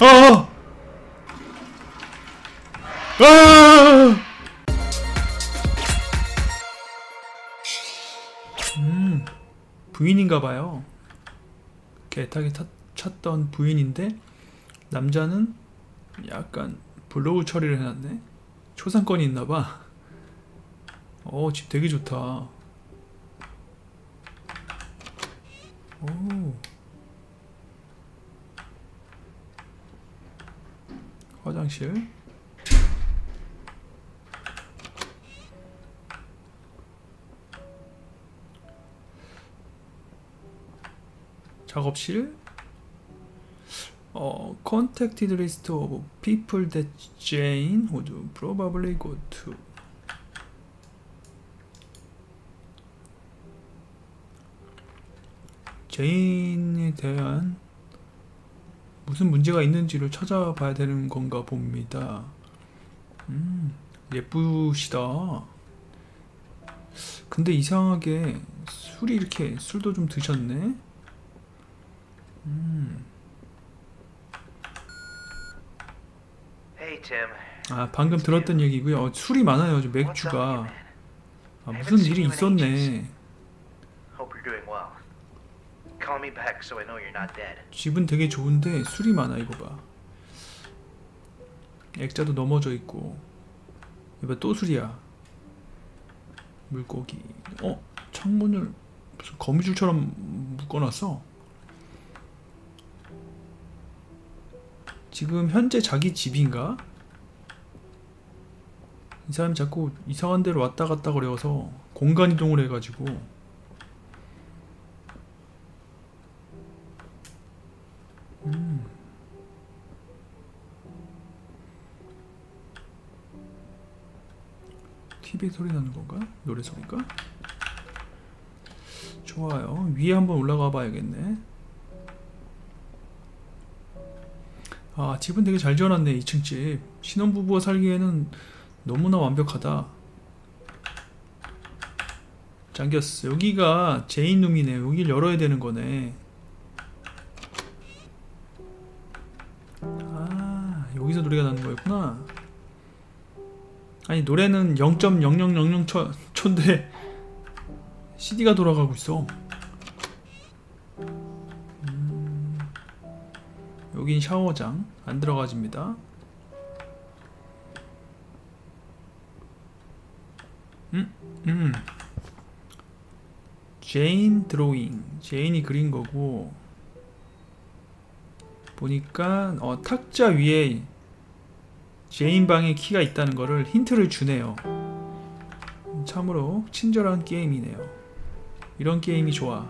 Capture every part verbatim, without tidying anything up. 어! 아! 음, 부인인가봐요. 애타게 찾던 부인인데 남자는 약간 블로우 처리를 해놨네. 초상권이 있나봐. 어, 집 되게 좋다. 오, 화장실. 작업실. 어, Contacted list of people that Jane would probably go to. 제인에 대한 무슨 문제가 있는지를 찾아봐야 되는 건가 봅니다. 음, 예쁘시다. 근데 이상하게 술이 이렇게 술도 좀 드셨네. 음. 아, 방금 들었던 얘기고요. 어, 술이 많아요. 저 맥주가. 아, 무슨 일이 있었네. 집은 되게 좋은데 술이 많아. 이거 봐. 액자도 넘어져 있고. 이거 또 술이야. 물고기. 어? 창문을 무슨 거미줄처럼 묶어놨어. 지금 현재 자기 집인가? 이 사람이 자꾸 이상한 데로 왔다 갔다 거려서 공간 이동을 해가지고. 음. 티비 소리 나는 건가? 노래 소리인가? 좋아요. 위에 한번 올라가 봐야겠네. 아, 집은 되게 잘 지어놨네. 이층 집. 신혼부부가 살기에는 너무나 완벽하다. 잠겼어. 여기가 제인 룸이네. 여길 열어야 되는 거네. 아, 여기서 노래가 나는 거였구나. 아니, 노래는 영 점 영영영영 초인데 씨디가 돌아가고 있어. 여긴 샤워장. 안 들어가집니다. 음, 음. 제인 드로잉. 제인이 그린 거고. 보니까 어, 탁자 위에 제인 방에 키가 있다는 거를 힌트를 주네요. 참으로 친절한 게임이네요. 이런 게임이 좋아.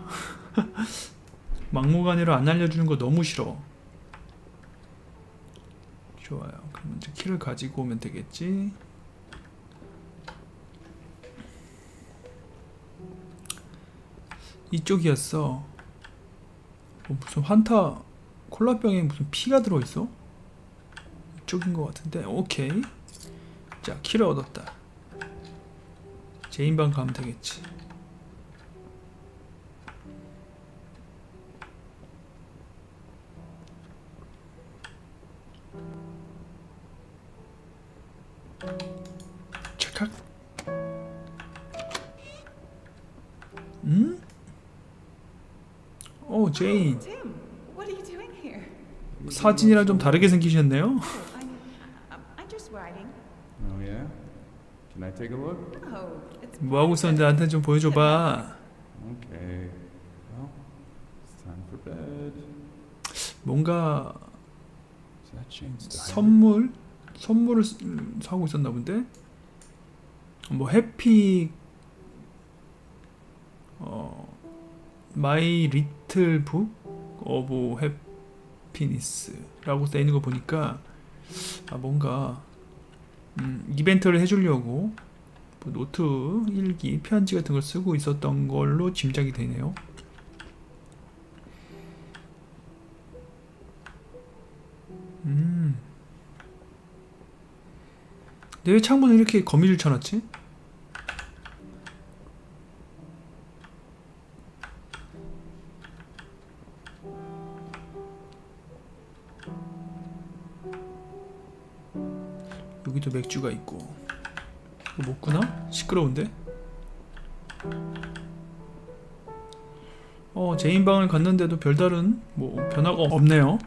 막무가내로 안 알려주는 거 너무 싫어. 좋아요. 그럼 이제 키를 가지고 오면 되겠지. 이쪽이었어. 어, 무슨 환타 콜라병에 무슨 피가 들어있어? 이쪽인 것 같은데. 오케이. 자, 키를 얻었다. 제인 방 가면 되겠지. 착각. 음? 오, 제인. 사진이랑 좀 다르게 생기셨네요. 뭐 하고 있었는데 나한테 좀 보여줘 봐. 뭔가 선물? 선물을 사고 있었나 본데? 뭐 해피 어 마이 리틀 북 오브 해피니스 라고 써있는 거 보니까 아 뭔가 음, 이벤트를 해주려고 뭐 노트, 일기, 편지 같은 걸 쓰고 있었던 걸로 짐작이 되네요. 음. 근데 왜 창문을 이렇게 거미줄 쳐놨지? 여기도 맥주가 있고. 이거 먹구나? 시끄러운데? 어, 제인 방을 갔는데도 별다른 뭐 변화가 없네요.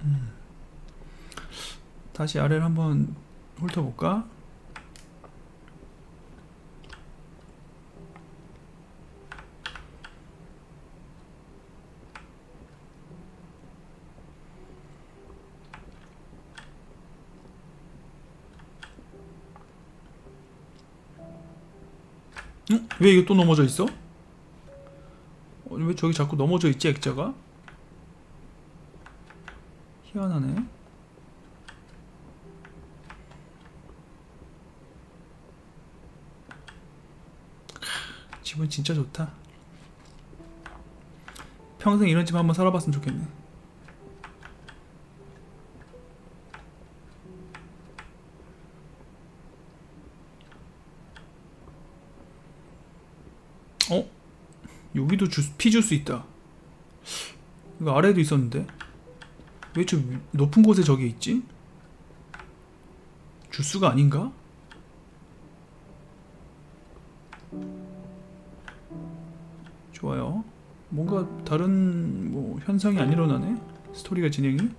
음. 다시 아래를 한번 훑어볼까? 응? 왜 이거 또 넘어져 있어? 왜 저기 자꾸 넘어져 있지, 액자가? 희한하네. 집은 진짜 좋다. 평생 이런 집 한번 살아봤으면 좋겠네. 어? 여기도 주스, 피 줄 수 있다. 이거 아래에도 있었는데 왜 저 높은 곳에 저게 있지? 주스가 아닌가? 좋아요. 뭔가 다른 뭐 현상이 안 일어나네? 스토리가 진행이?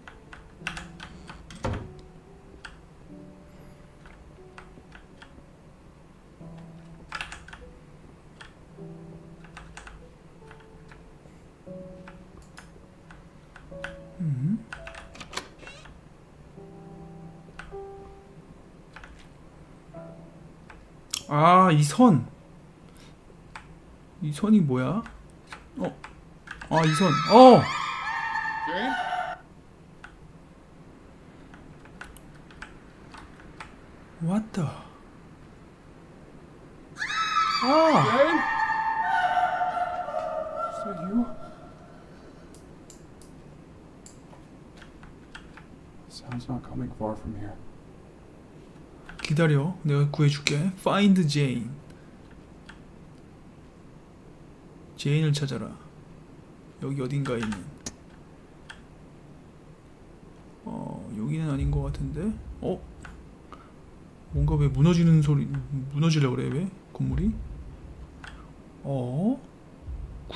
아, 이 선. 이 선이 뭐야? 어. 아, 이 선. 어. What the? 아. Is that you? Sounds not coming far from here. 기다려, 내가 구해줄게. Find Jane. 제인을 찾아라. 여기 어딘가에 있는. 어, 여기는 아닌 것 같은데. 어? 뭔가 왜 무너지는 소리? 무너지려고 그래 왜? 건물이? 어?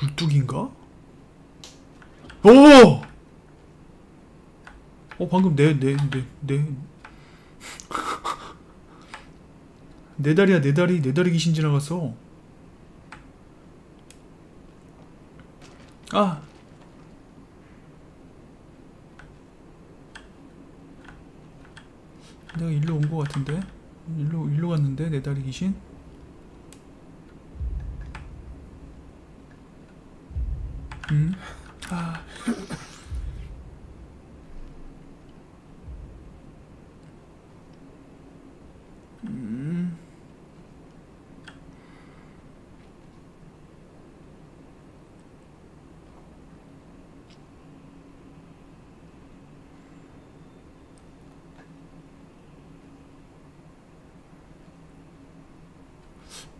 굴뚝인가? 오! 어, 방금 내 내 내 내. 내 다리야, 내 다리, 내 다리 귀신 지나갔어. 아! 내가 일로 온 것 같은데? 일로, 일로 갔는데, 내 다리 귀신? 음? 아.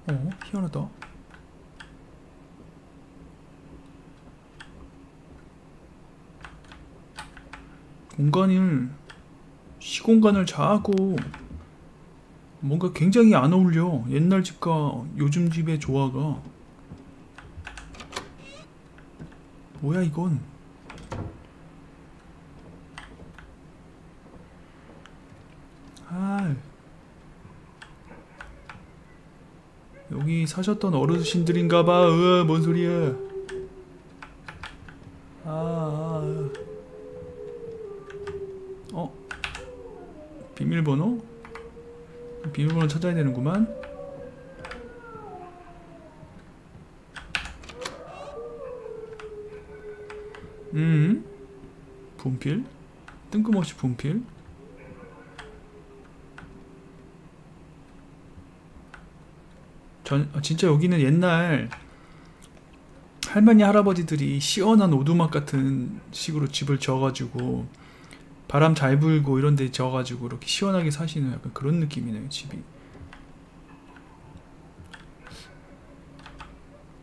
어? 희한하다. 공간을, 시공간을 자하고 뭔가 굉장히 안 어울려. 옛날 집과 요즘 집의 조화가. 뭐야 이건? 아, 여기 사셨던 어르신들인가봐. 으아, 뭔 소리야. 아, 아, 아. 어? 비밀번호? 비밀번호 찾아야 되는구만. 음, 분필? 뜬금없이 분필? 전, 진짜 여기는 옛날 할머니 할아버지들이 시원한 오두막 같은 식으로 집을 지어가지고 바람 잘 불고 이런데 지어가지고 이렇게 시원하게 사시는 약간 그런 느낌이네요, 집이.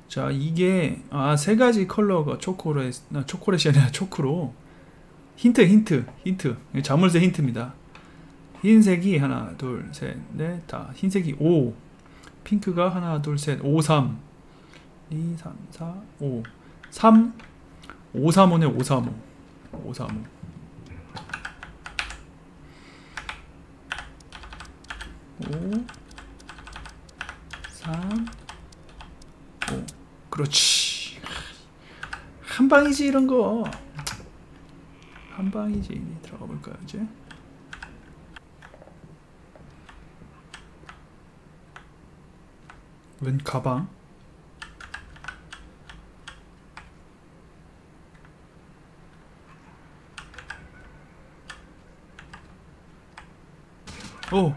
자, 이게 아 세 가지 컬러가 초콜릿, 아, 초콜릿이 아니라 초크로 힌트 힌트 힌트 자물쇠 힌트입니다. 흰색이 하나 둘 셋 넷 다 흰색이 오, 핑크가 하나 둘 셋 오 삼 이 삼 사 오 삼 오 삼 오네 오 삼 오 오 삼 오. 오 삼 오. 그렇지, 한방이지. 이런거 한방이지. 들어가 볼까요? 이제 웬 가방? 오!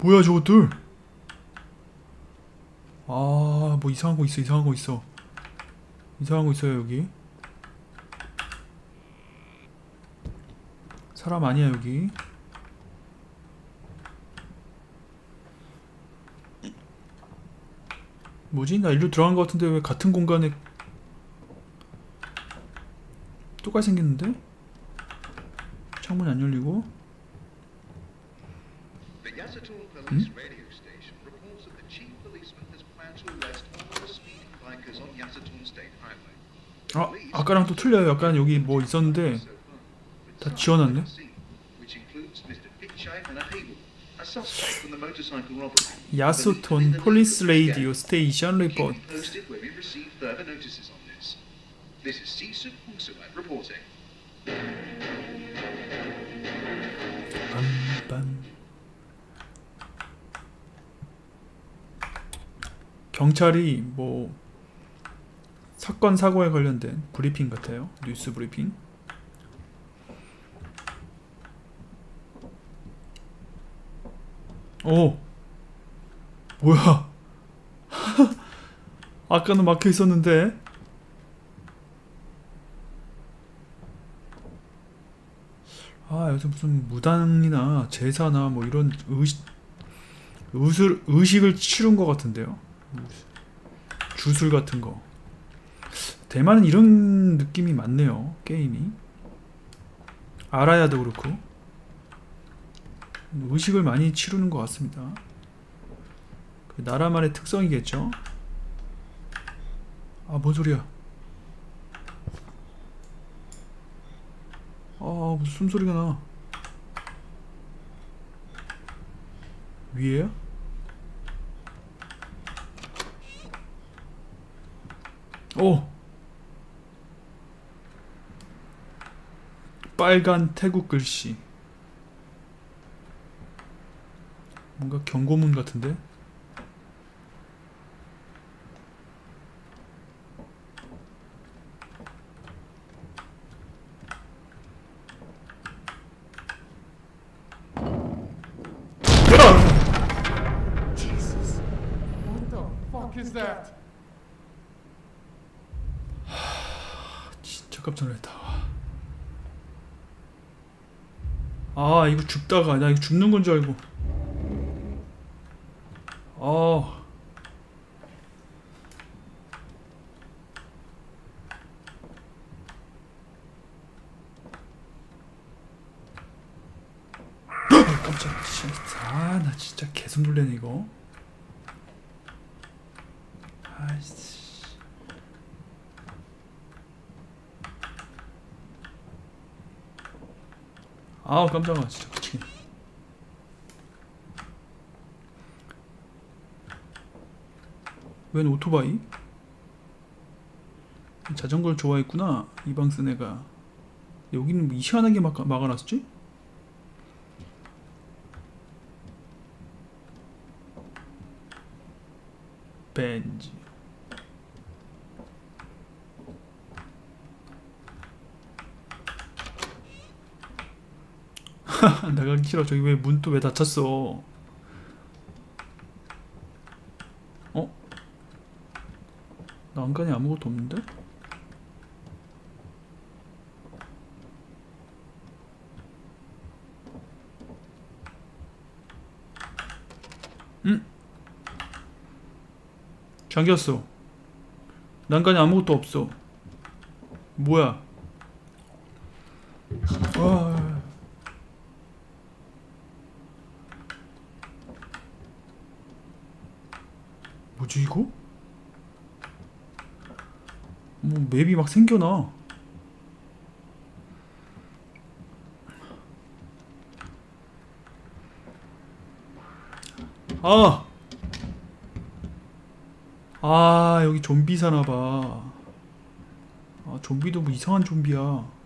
뭐야 저것들? 아, 뭐 이상한 거 있어, 이상한 거 있어. 이상한 거 있어요, 여기. 사람 아니야, 여기. 뭐지? 나 일로 들어간 거 같은데 왜 같은 공간에 똑같이 생겼는데? 창문이 안 열리고. 음? 아, 아까랑 또 틀려요. 약간 여기 뭐 있었는데 다 지워놨네. 야스톤 폴리스 라디오 스테이션 리포트. 경찰이 뭐 사건 사고에 관련된 브리핑 같아요. 뉴스 브리핑. 오! 뭐야? 아까는 막혀 있었는데. 아, 여기서 무슨 무당이나 제사나 뭐 이런 의식, 의술, 의식을 치른 것 같은데요. 주술 같은 거. 대만은 이런 느낌이 많네요, 게임이. 알아야도 그렇고. 의식을 많이 치르는 것 같습니다. 나라만의 특성이겠죠? 아, 뭔 소리야. 아, 무슨 숨소리가 나. 위에요? 오! 빨간 태국 글씨. 뭔가 경고문 같은데? 깜짝 놀랐다. 아, 이거 줍다가 나 이거 줍는 건 줄 알고. 아, 깜짝 놀랐다. 아, 나 진짜 계속 놀래네 이거. 아이씨. 아우 깜짝아, 진짜 미치겠네. 웬 오토바이? 자전거를 좋아했구나, 이방 쓴 애가. 여기는 뭐 희한하게 막, 막아놨었지? 벤지. 나가기 싫어. 저기 왜 문 또 왜 닫혔어? 어? 난간이 아무것도 없는데? 응? 잠겼어. 난간이 아무것도 없어. 뭐야? 아... 뭐지 이거? 뭐 맵이 막 생겨나. 아! 아 여기 좀비 사나봐. 아 좀비도 뭐 이상한 좀비야.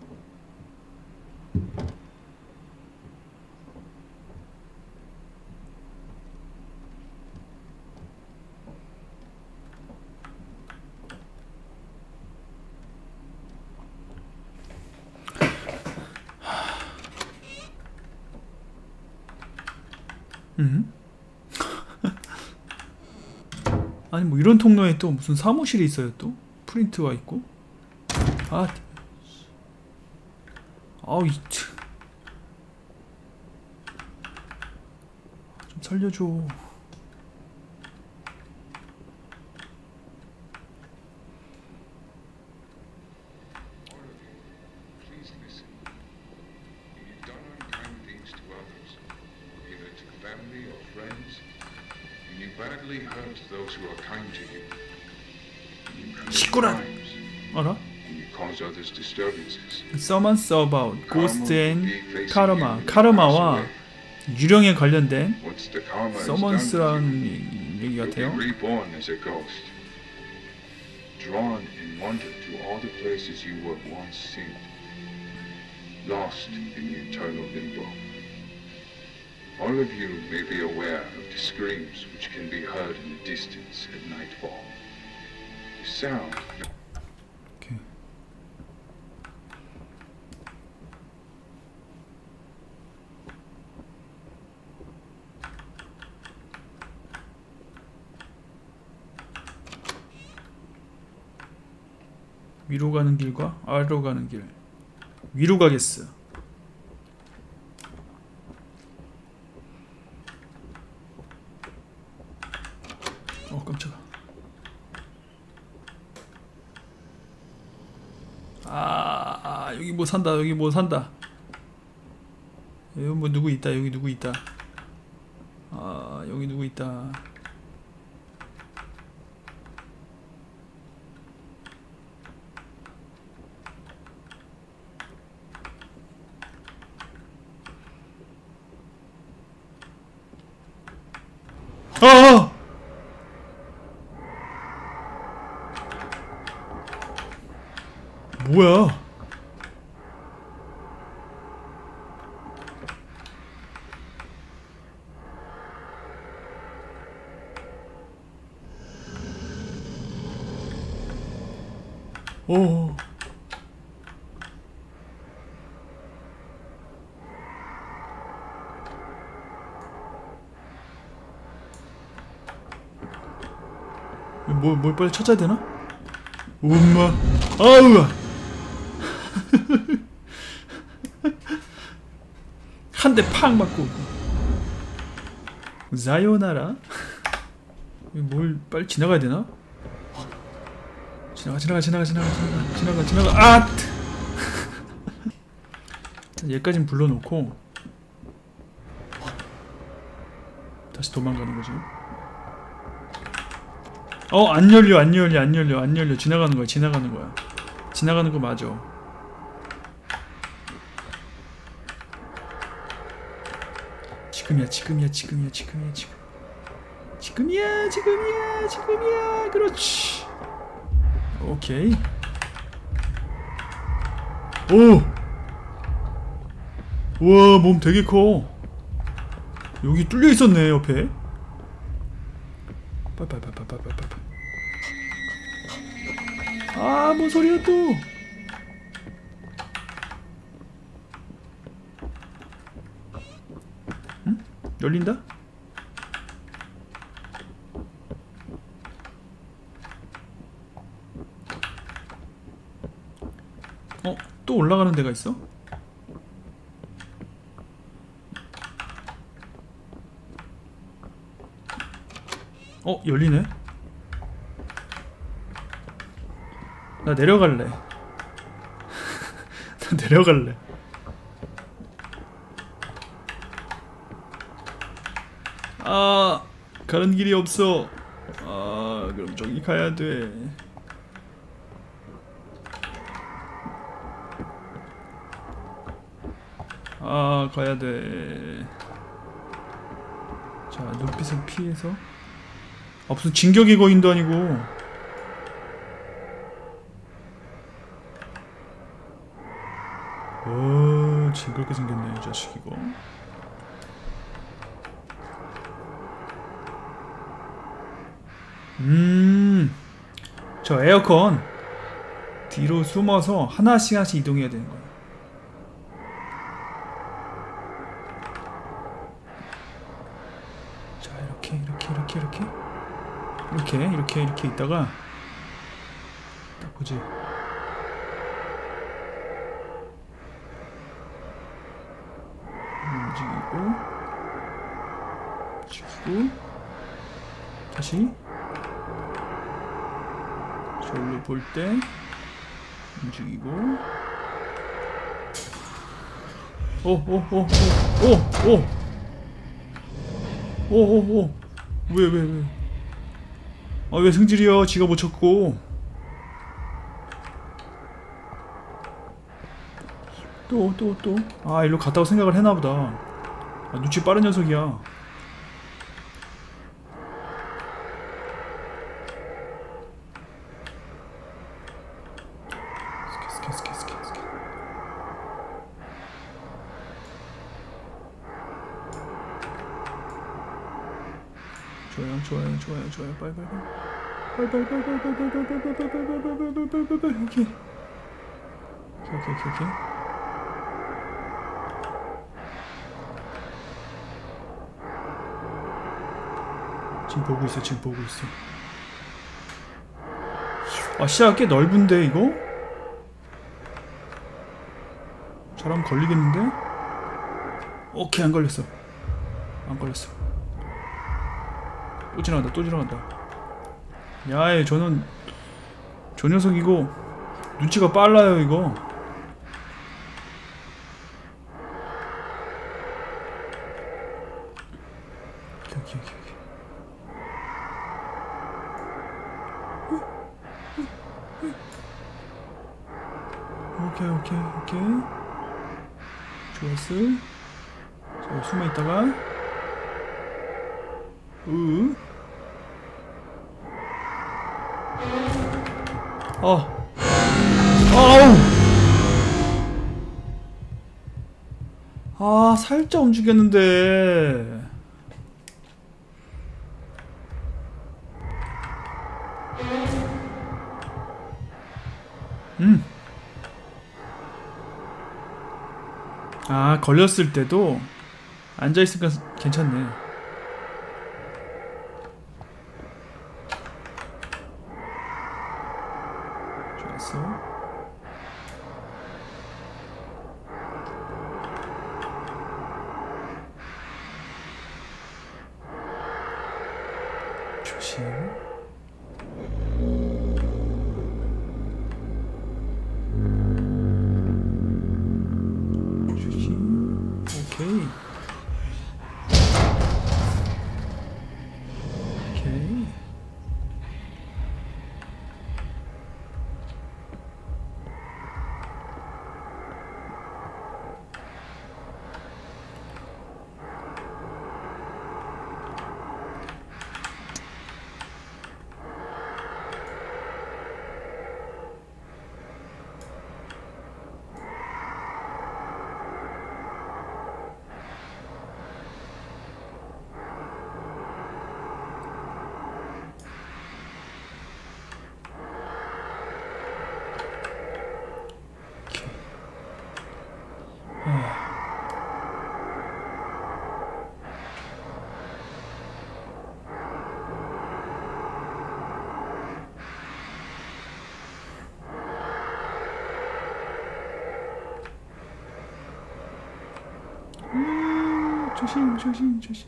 음? 아니 뭐 이런 통로에 또 무슨 사무실이 있어요. 또 프린트가 있고. 아 아우 이 좀 살려줘. 시끄러. 알아? Someone saw about Ghost and Karma. 카르마와 유령에 관련된 Someone's라는 얘기 같아요. All of you may be aware of the screams which can be heard in the distance at nightfall. The sound. Okay. 위로 가는 길과 아래로 가는 길. 위로 가겠어. 어 깜짝아. 아, 아 여기 뭐 산다. 여기 뭐 산다. 여기 뭐 누구 있다. 여기 누구 있다. 아 여기 누구 있다. 아! 뭐야? 오. 뭘, 뭘 빨리 찾아야 되나? 엄마. 아우. 한 대 팡 맞고 사요나라. 뭘 빨리 지나가야 되나? 지나가 지나가 지나가 지나가 지나가 지나가 지나가. 아! 얘까진 불러놓고 다시 도망가는 거지. 어 안 열려 안 열려 안 열려 안 열려. 지나가는 거야 지나가는 거야 지나가는 거 맞아. 지금이야 지금이야 지금이야 지금이야 지금 지금이야 지금이야 지금이야. 그렇지. 오케이. 오. 우와 몸 되게 커. 여기 뚫려 있었네 옆에. 빨빨빨빨빨빨빨. 아 뭔 소리야 또. 열린다? 또 올라가는 데가 있어? 어, 열리네. 나 내려갈래. 나 내려갈래. 아, 가는 길이 없어. 아, 그럼 저기 가야 돼. 아, 가야 돼. 자, 눈빛을 피해서. 아, 무슨 진격의 거인도 아니고. 오, 징그럽게 생겼네, 이 자식 이거. 음, 저 에어컨 뒤로 숨어서 하나씩 하나씩 이동해야 되는 거야. 자, 이렇게 이렇게 이렇게 이렇게 이렇게 이렇게 이렇게 있다가 딱 보지. 움직이고 움직이고 다시. 저기로 볼 때 움직이고. 오오오오오오오오오. 왜 왜 왜? 아, 왜 승질이야? 지가 못 쳤고. 또 또 또. 아, 일로 갔다고 생각을 했나 보다. 아, 눈치 빠른 녀석이야. 좋아요, 좋아요, 좋아요. 빨리, 빨리, 빨리, 빨리, 빨리, 빨리, 빨리, 빨리, 빨리, 빨리, 빨리, 빨리, 빨리, 빨리, 빨리, 오케이, 오케이, 오케이, 오케이. 지금 보고 있어, 지금 보고 있어. 아, 시야가 꽤 넓은데 이거? 잘하면 걸리겠는데? 오케이, 안 걸렸어, 안 걸렸어. 또 지나간다, 또 지나간다. 야이, 저는 저 녀석이고 눈치가 빨라요 이거. 여기 여기 여기. 오케이 오케이 오케이. 좋았어. 자, 숨어 있다가. 으. 어. 아우. 아, 살짝 움직였는데. 음. 아, 걸렸을 때도 앉아 있으니까 괜찮네. 조심. 조심. 오케이. 오케이. 조심 조심 조심.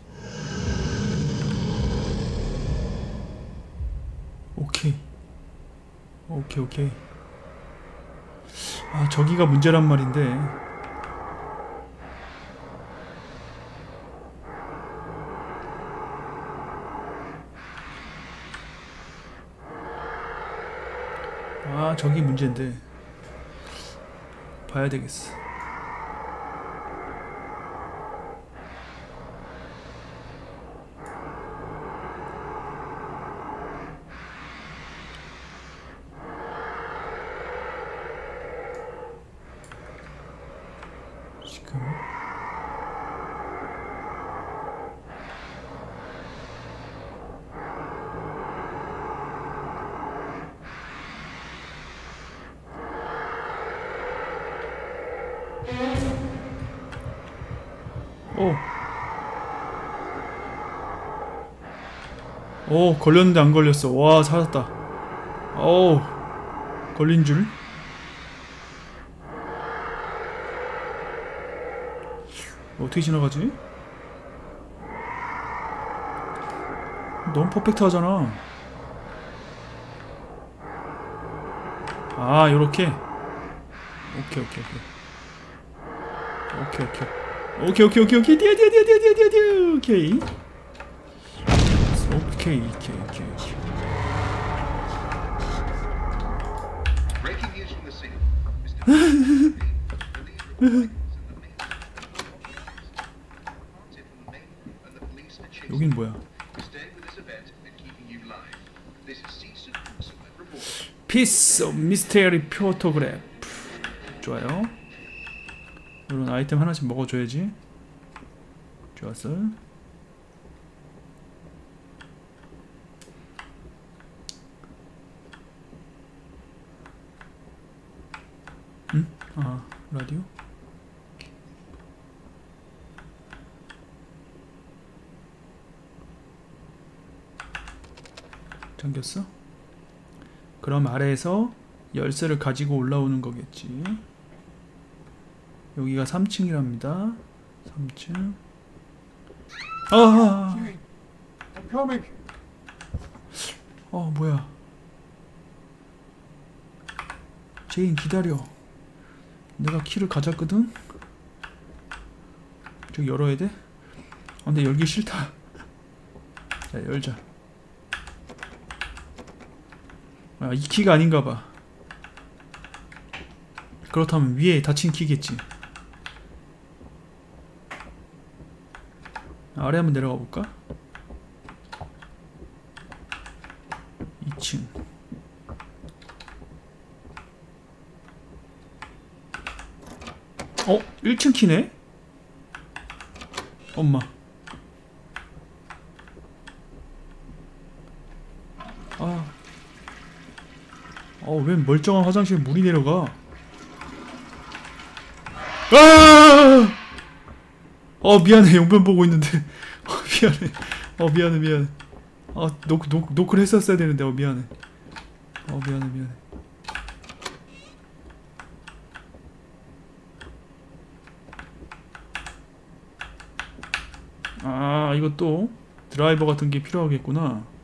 오케이 오케이 오케이. 아 저기가 문제란 말인데. 아 저기 문제인데 봐야 되겠어. 오 걸렸는데 안 걸렸어. 와 살았다. 어우 걸린 줄. 어떻게 지나가지? 너무 퍼펙트 하잖아. 아 요렇게. 오케이 오케이 오케이 오케이 오케이 오케이 오케이 오케이. 뛰어 뛰어 뛰어 뛰어 뛰어 뛰어. 오케이 오케이 오케이 오케이. 여긴 뭐야? Piece of Mystery Photograph. 좋아요. 이런 아이템 하나씩 먹어줘야지. 좋았어요. 응? 아, 라디오? 잠겼어? 그럼 아래에서 열쇠를 가지고 올라오는 거겠지. 여기가 삼 층이랍니다. 삼 층. 아! 어, 뭐야? 제인 기다려. 내가 키를 가졌거든? 저기 열어야 돼? 아 근데 열기 싫다. 자 열자. 아 이 키가 아닌가봐. 그렇다면 위에 닫힌 키겠지. 아래 한번 내려가 볼까? 이 층 어? 일 층 키네? 엄마. 아. 어, 웬 멀쩡한 화장실에 물이 내려가. 아! 어, 미안해. 용변 보고 있는데. 어, 미안해. 어, 미안해, 미안해. 아, 노크, 노크, 노크를 했었어야 되는데. 어, 미안해. 어, 미안해, 미안해. 아 이것도 드라이버 같은 게 필요하겠구나.